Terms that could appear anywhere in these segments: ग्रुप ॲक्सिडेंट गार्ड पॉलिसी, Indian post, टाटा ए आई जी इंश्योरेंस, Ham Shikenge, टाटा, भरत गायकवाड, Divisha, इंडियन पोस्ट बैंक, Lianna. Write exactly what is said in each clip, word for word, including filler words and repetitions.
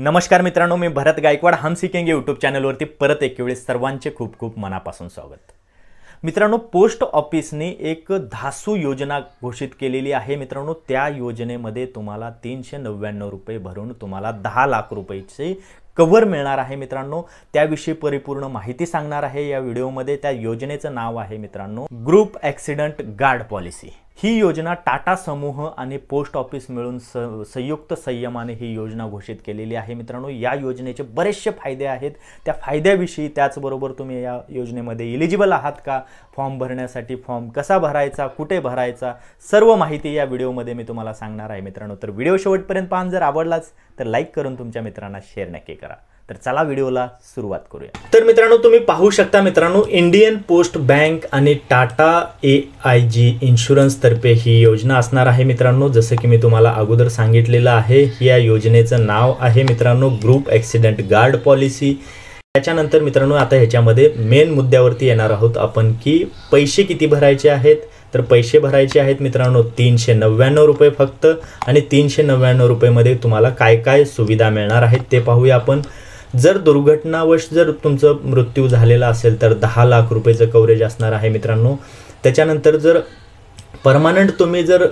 नमस्कार मित्रांनो, मी भरत गायकवाड. हम शिकेंगे यूट्यूब चॅनलवरती परत एक वेळेस सर्वांचे खूप खूप मनापासून स्वागत. मित्रांनो, पोस्ट ऑफिसने एक धासू योजना घोषित केलेली आहे. मित्रांनो, त्या योजनेमध्ये तुम्हाला तीनशे नव्याण्णव रुपये भरून तुम्हाला दहा लाख रुपयाचे कव्हर मिळणार आहे. मित्रांनो, त्याविषयी परिपूर्ण माहिती सांगणार आहे या व्हिडिओमध्ये. त्या योजनेचं नाव आहे मित्रांनो ग्रुप ॲक्सिडेंट गार्ड पॉलिसी. ही योजना टाटा समूह आणि पोस्ट ऑफिस मिळून संयुक्त संयमाने ही योजना घोषित केलेली आहे. मित्रांनो, या योजनेचे बरेचसे फायदे आहेत. त्या फायद्याविषयी, त्याचबरोबर तुम्ही या योजनेमध्ये एलिजिबल आहात का, फॉर्म भरण्यासाठी फॉर्म कसा भरायचा, कुठे भरायचा, सर्व माहिती या व्हिडिओमध्ये मी तुम्हाला सांगणार आहे. मित्रांनो, तर व्हिडिओ शेवटपर्यंत पाहून जर आवडलाच तर लाईक करून तुमच्या मित्रांना शेअर नक्की करा. तर चला व्हिडिओला सुरुवात करूया. तर मित्रांनो, तुम्ही पाहू शकता मित्रांनो, इंडियन पोस्ट बैंक आणि टाटा ए आई जी इंश्योरेंस तर्फे ही योजना असणार आहे. मित्रांनो, जसं की मी तुम्हाला अगोदर सांगितलेलं आहे, या योजनेचं नाव आहे मित्रांनो ग्रुप ॲक्सिडेंट गार्ड पॉलिसी. त्याच्यानंतर मित्रांनो, आता ह्याच्यामध्ये मेन मुद्द्यावरती येणार आहोत आपण, की पैसे किती भरायचे आहेत. तर पैसे भरायचे आहेत मित्रांनो तीनशे नव्याण्णव रुपये फक्त. आणि तीनशे नव्याण्णव रुपयेमध्ये तुम्हाला काय काय सुविधा मिळणार आहेत ते पाहूया आपण. जर दुर्घटनावश जर तुमचं मृत्यू झालेला असेल तर दहा लाख रुपयेचं कव्हरेज असणार आहे मित्रांनो. त्याच्यानंतर जर परमानंट तुम्ही जर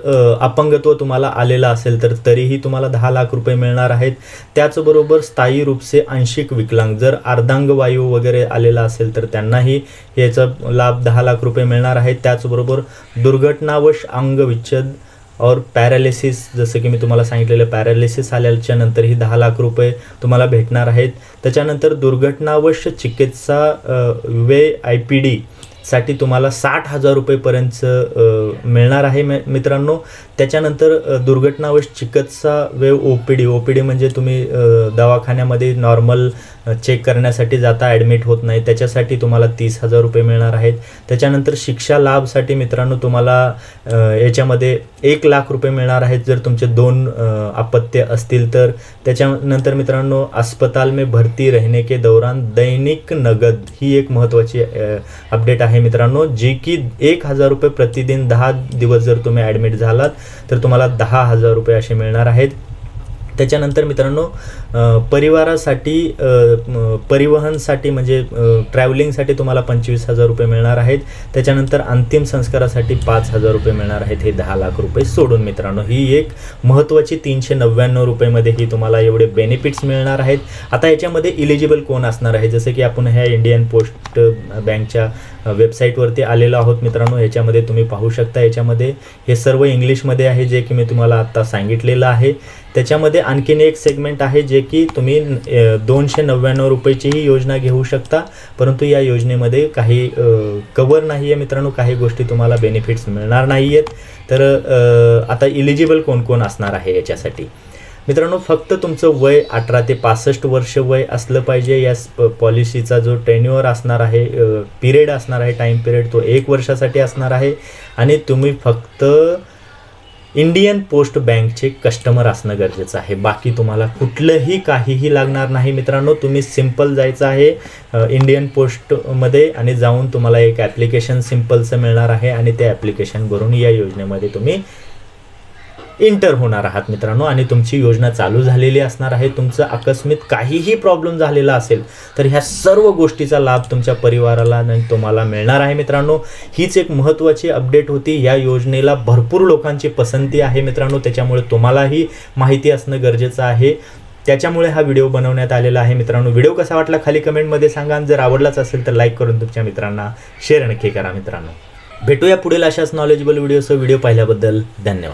अपंगत्व तुम्हाला आलेलं असेल तर तरीही तुम्हाला दहा लाख रुपये मिळणार आहेत. त्याचबरोबर स्थायी रूपसे आंशिक विकलांग, जर अर्धांगवायू वगैरे आलेला असेल तर त्यांनाही याचा लाभ दहा लाख रुपये मिळणार आहेत. त्याचबरोबर दुर्घटनावश अंगविच्छेद और पॅरालिसिस, जसं की मी तुम्हाला सांगितलेलं पॅरालिसिस आल्याच्या नंतर ही दहा लाख रुपये तुम्हाला भेटणार आहेत. त्याच्यानंतर दुर्घटनावश चिकित्सा वे आय पी डी साठी तुम्हाला साठ हजार रुपयेपर्यंत मिळणार आहे मित्रांनो. त्याच्यानंतर दुर्घटनावश चिकित्सा वे O P D, O P D म्हणजे तुम्ही दवाखान्यामध्ये नॉर्मल चेक करण्यासाठी जाता, ॲडमिट होत नाही, त्याच्यासाठी तुम्हाला तीस हजार रुपये मिळणार आहेत. त्याच्यानंतर शिक्षा लाभसाठी मित्रांनो तुम्हाला याच्यामध्ये एक लाख रुपये मिळणार आहेत जर तुमचे दोन अपत्य असतील तर. त्याच्यानंतर मित्रांनो, अस्पताल में भरती रहने के दौरान दैनिक नगद ही एक महत्त्वाची अपडेट आहे मित्रांनो, जी की एक हजार रुपये प्रतिदिन दहा दिवस जर तुम्ही ॲडमिट झालात तर तुम्हाला दहा हजार रुपये असे मिळणार आहेत. त्याच्यानंतर मित्रांनो, परिवारासाठी परिवहनसाठी म्हणजे ट्रॅव्हलिंगसाठी तुम्हाला पंचवीस हजार रुपये मिळणार आहेत. त्याच्यानंतर अंतिम संस्कारासाठी पाच हजार रुपये मिळणार आहेत, हे दहा लाख रुपये सोडून मित्रांनो. ही एक महत्त्वाची तीनशे नव्याण्णव रुपयेमध्ये ही तुम्हाला एवढे बेनिफिट्स मिळणार आहेत. आता याच्यामध्ये इलिजिबल कोण असणार आहे, जसं की आपण ह्या इंडियन पोस्ट बँकच्या वेबसाईटवरती आलेलो आहोत मित्रांनो. याच्यामध्ये तुम्ही पाहू शकता, याच्यामध्ये हे सर्व इंग्लिशमध्ये आहे जे की मी तुम्हाला आत्ता सांगितलेलं आहे. त्याच्यामध्ये आणखीन एक सेगमेंट आहे जे की तुम्ही दोनशे नव्याण्णव रुपयेची ही योजना घेऊ शकता, परंतु या योजनेमध्ये काही कव्हर नाही आहे मित्रांनो, काही गोष्टी तुम्हाला बेनिफिट्स मिळणार नाही आहेत. तर आता इलिजिबल कोण कोण असणार आहे याच्यासाठी मित्रांनो, फक्त तुमचं वय अठरा ते पासष्ट वर्ष वय असलं पाहिजे. या पॉलिसीचा जो टेन्युअर असणार आहे, पिरियड असणार आहे, टाईम पिरियड तो एक वर्षासाठी असणार आहे. आणि तुम्ही फक्त इंडियन पोस्ट बँकचे कस्टमर असणं गरजेचं आहे, बाकी तुम्हाला कुठलंही काहीही लागणार नाही मित्रांनो. तुम्ही सिम्पल जायचं आहे इंडियन पोस्टमध्ये आणि जाऊन तुम्हाला एक ॲप्लिकेशन सिम्पलचं मिळणार आहे आणि ते ॲप्लिकेशन भरून या योजनेमध्ये तुम्ही इंटर होणार आहात मित्रांनो. आणि तुमची योजना चालू झालेली असणार आहे. तुमचं आकस्मित काहीही प्रॉब्लेम झालेला असेल तर ह्या सर्व गोष्टीचा लाभ तुमच्या परिवाराला आणि तुम्हाला मिळणार आहे मित्रांनो. हीच एक महत्त्वाची अपडेट होती. या योजनेला भरपूर लोकांची पसंती आहे मित्रांनो, त्याच्यामुळे तुम्हालाही माहिती असणं गरजेचं आहे. त्याच्यामुळे हा व्हिडिओ बनवण्यात आलेला आहे मित्रांनो. व्हिडिओ कसा वाटला खाली कमेंटमध्ये सांगा. जर आवडलाच असेल तर लाईक करून तुमच्या मित्रांना शेअर नक्की करा मित्रांनो. भेटूया पुढील अशाच नॉलेजेबल व्हिडिओसह. व्हिडिओ पाहिल्याबद्दल धन्यवाद.